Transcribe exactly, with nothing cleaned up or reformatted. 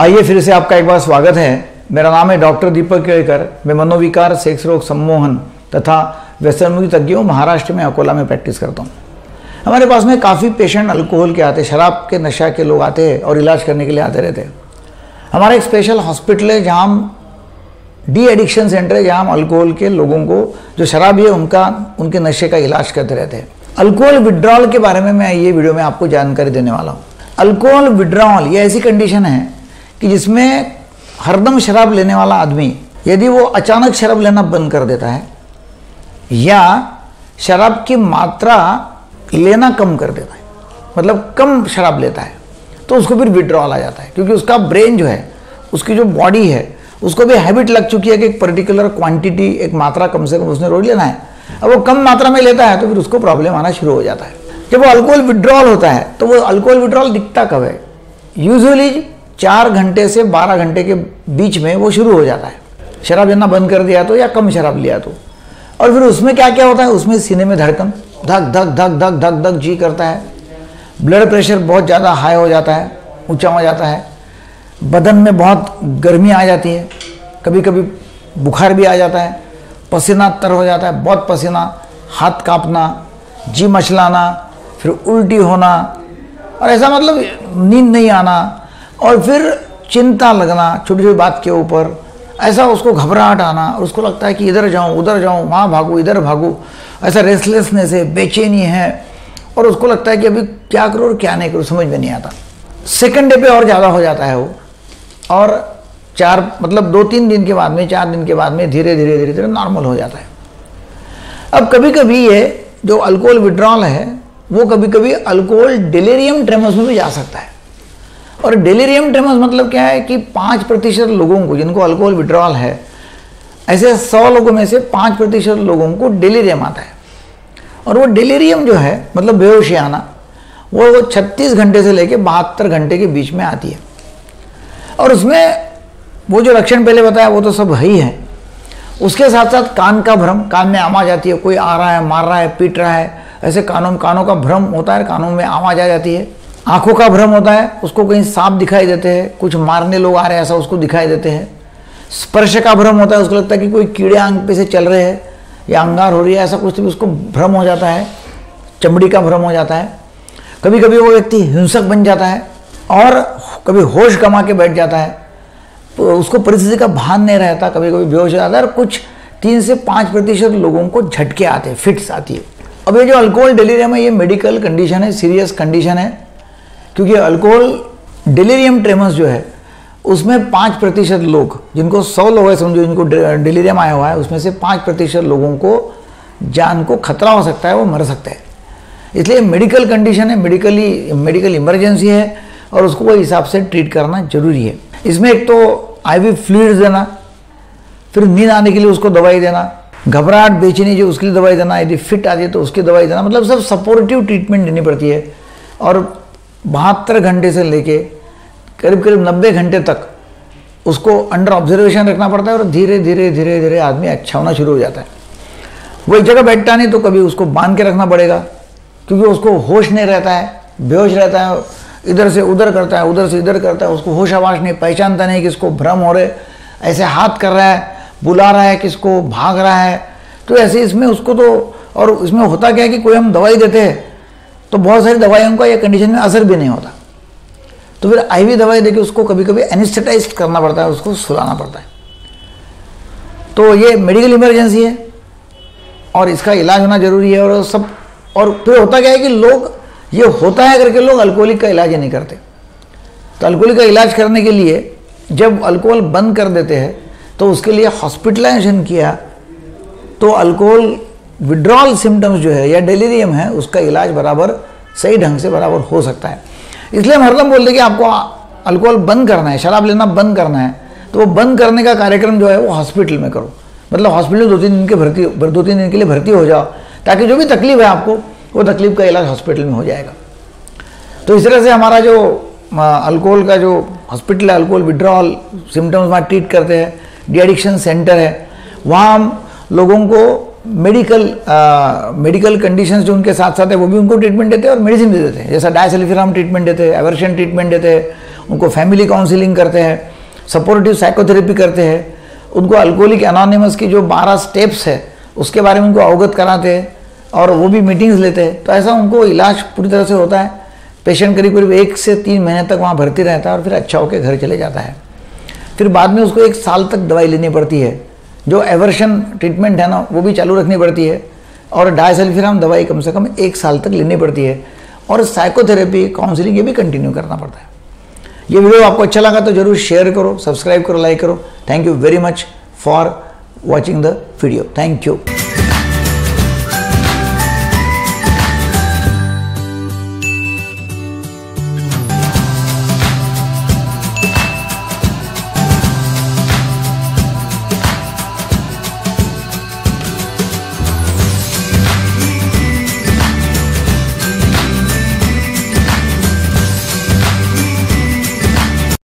आइए फिर से आपका एक बार स्वागत है। मेरा नाम है डॉक्टर दीपक केलकर। मैं मनोविकार, सेक्स रोग, सम्मोहन तथा व्यसनमुक्ति तज्ञ हूँ। महाराष्ट्र में अकोला में प्रैक्टिस करता हूँ। हमारे पास में काफ़ी पेशेंट अल्कोहल के आते, शराब के नशा के लोग आते हैं और इलाज करने के लिए आते रहते हैं। हमारा एक स्पेशल हॉस्पिटल है जहाँ हम डी एडिक्शन सेंटर है, जहाँ हम अल्कोहल के लोगों को जो शराबी है उनका उनके नशे का इलाज करते रहते हैं। अल्कोहल विड्रॉल के बारे में मैं ये वीडियो में आपको जानकारी देने वाला हूँ। अल्कोहल विड्रॉल ये ऐसी कंडीशन है कि जिसमें हरदम शराब लेने वाला आदमी यदि वो अचानक शराब लेना बंद कर देता है या शराब की मात्रा लेना कम कर देता है, मतलब कम शराब लेता है, तो उसको फिर विड्रॉल आ जाता है। क्योंकि उसका ब्रेन जो है, उसकी जो बॉडी है, उसको भी हैबिट लग चुकी है कि एक पर्टिकुलर क्वांटिटी, एक मात्रा कम से कम उसने रोज लेना है। अब वो कम मात्रा में लेता है तो फिर उसको प्रॉब्लम आना शुरू हो जाता है। जब वो अल्कोहल विड्रॉल होता है तो वो अल्कोहल विड्रॉल दिखता कब है? यूजुअली चार घंटे से बारह घंटे के बीच में वो शुरू हो जाता है, शराब लेना बंद कर दिया तो या कम शराब लिया तो। और फिर उसमें क्या क्या होता है? उसमें सीने में धड़कन, धक धक धक धक धक धक जी करता है, ब्लड प्रेशर बहुत ज़्यादा हाई हो जाता है, ऊंचा हो जाता है, बदन में बहुत गर्मी आ जाती है, कभी कभी बुखार भी आ जाता है, पसीना तर हो जाता है, बहुत पसीना, हाथ कांपना, जी मचलाना, फिर उल्टी होना, और ऐसा मतलब नींद नहीं आना, और फिर चिंता लगना छोटी छोटी बात के ऊपर, ऐसा उसको घबराहट आना, और उसको लगता है कि इधर जाऊँ उधर जाऊँ, वहाँ भागूँ इधर भागूँ, ऐसा रेस्टलेसनेस है, बेचैनी है, और उसको लगता है कि अभी क्या करूँ और क्या नहीं करूँ, समझ में नहीं आता। सेकंड डे पे और ज़्यादा हो जाता है वो, और चार मतलब दो तीन दिन के बाद में, चार दिन के बाद में धीरे धीरे धीरे धीरे नॉर्मल हो जाता है। अब कभी कभी ये जो अल्कोहल विड्रॉल है वो कभी कभी अल्कोहल डेलिरियम ट्रेमस में भी जा सकता है। और डेलिरियम ट्रेमस मतलब क्या है कि पाँच प्रतिशत लोगों को जिनको अल्कोहल विड्रॉल है, ऐसे सौ लोगों में से पाँच प्रतिशत लोगों को डेलिरियम आता है। और वो डेलिरियम जो है मतलब बेहोशी आना, वो छत्तीस घंटे से लेकर बहत्तर घंटे के बीच में आती है। और उसमें वो जो लक्षण पहले बताया वो तो सब ही है, उसके साथ साथ कान का भ्रम, कान में आवाज़ आती है, कोई आ रहा है, मार रहा है, पीट रहा है, ऐसे कानों कानों का भ्रम होता है, कानों में आवाज़ आ जाती है। आँखों का भ्रम होता है, उसको कहीं सांप दिखाई देते हैं, कुछ मारने लोग आ रहे हैं ऐसा उसको दिखाई देते हैं। स्पर्श का भ्रम होता है, उसको लगता है कि कोई कीड़े आंग पे से चल रहे हैं या अंगार हो रही है, ऐसा कुछ भी उसको भ्रम हो जाता है। चमड़ी का भ्रम हो जाता है। कभी कभी वो व्यक्ति हिंसक बन जाता है और कभी होश गंवा के बैठ जाता है, तो उसको परिस्थिति का भान नहीं रहता, कभी कभी बेहोश हो जाता है। और कुछ तीन से पाँच प्रतिशत लोगों को झटके आते हैं, फिट्स आती है। अब ये जो अल्कोहल डेलिरियम है ये मेडिकल कंडीशन है, सीरियस कंडीशन है, क्योंकि अल्कोहल डेलिरियम ट्रेमस जो है उसमें पाँच प्रतिशत लोग, जिनको सौ लोग है समझो, जिनको डेलिरियम आया हुआ है, उसमें से पाँच प्रतिशत लोगों को जान को खतरा हो सकता है, वो मर सकता है। इसलिए मेडिकल कंडीशन है, मेडिकली मेडिकल इमरजेंसी है, और उसको वो हिसाब से ट्रीट करना जरूरी है। इसमें एक तो आईवी फ्लूइड्स देना, फिर नींद आने के लिए उसको दवाई देना, घबराहट बेचैनी जो उसके लिए दवाई देना, यदि फिट आती है तो उसकी दवाई देना, मतलब सब सपोर्टिव ट्रीटमेंट देनी पड़ती है। और बहत्तर घंटे से लेके करीब करीब नब्बे घंटे तक उसको अंडर ऑब्जर्वेशन रखना पड़ता है, और धीरे धीरे धीरे धीरे आदमी अच्छा होना शुरू हो जाता है। वो एक जगह बैठता नहीं तो कभी उसको बांध के रखना पड़ेगा, क्योंकि उसको होश नहीं रहता है, बेहोश रहता है, इधर से उधर करता है, उधर से इधर करता है, उसको होश आवाज़ नहीं, पहचानता नहीं कि इसको भ्रम हो रहे, ऐसे हाथ कर रहा है, बुला रहा है किसको, भाग रहा है, तो ऐसे इसमें उसको तो। और इसमें होता क्या है कि कोई हम दवाई देते हैं तो बहुत सारी दवाइयों का ये कंडीशन में असर भी नहीं होता, तो फिर आईवी दवाई देके उसको कभी कभी एनेस्थेटाइज करना पड़ता है, उसको सुलाना पड़ता है। तो ये मेडिकल इमरजेंसी है और इसका इलाज होना जरूरी है। और सब और फिर होता क्या है कि लोग ये होता है करके लोग अल्कोहलिक का इलाज ही नहीं करते। तो अल्कोहलिक का इलाज करने के लिए जब अल्कोहल बंद कर देते हैं तो उसके लिए हॉस्पिटलाइजेशन किया तो अल्कोहल विड्रॉल सिम्टम्स जो है या डेलिरियम है उसका इलाज बराबर सही ढंग से बराबर हो सकता है। इसलिए हम हरदम बोलते हैं कि आपको अल्कोहल बंद करना है, शराब लेना बंद करना है, तो वो बंद करने का कार्यक्रम जो है वो हॉस्पिटल में करो, मतलब हॉस्पिटल में दो तीन दिन के भर्ती दो तीन दिन के लिए भर्ती हो जाओ, ताकि जो भी तकलीफ है आपको वो तकलीफ का इलाज हॉस्पिटल में हो जाएगा। तो इस तरह से हमारा जो अल्कोहल का जो हॉस्पिटल है, अल्कोहल विड्रॉल सिम्टम्स वहाँ ट्रीट करते हैं, डी एडिक्शन सेंटर है, वहाँ हम लोगों को मेडिकल आ, मेडिकल कंडीशंस जो उनके साथ साथ है वो भी उनको ट्रीटमेंट देते हैं और मेडिसिन भी देते हैं, जैसा डायसल्फिराम ट्रीटमेंट देते हैं, एवर्जन ट्रीटमेंट देते हैं, उनको फैमिली काउंसिलिंग करते हैं, सपोर्टिव साइकोथेरेपी करते हैं, उनको अल्कोहलिक अनोनिमस की जो बारह स्टेप्स है उसके बारे में उनको अवगत कराते हैं और वो भी मीटिंग्स लेते हैं। तो ऐसा उनको इलाज पूरी तरह से होता है। पेशेंट करीब करीब एक से तीन महीने तक वहाँ भर्ती रहता है और फिर अच्छा होकर घर चले जाता है। फिर बाद में उसको एक साल तक दवाई लेनी पड़ती है, जो एवर्जन ट्रीटमेंट है ना वो भी चालू रखनी पड़ती है, और डायसल्फिराम दवाई कम से कम एक साल तक लेनी पड़ती है, और साइकोथेरेपी काउंसलिंग ये भी कंटिन्यू करना पड़ता है। ये वीडियो आपको अच्छा लगा तो जरूर शेयर करो, सब्सक्राइब करो, लाइक करो। Thank you very much for watching the video. Thank you.